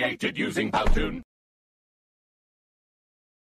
created using Powtoon.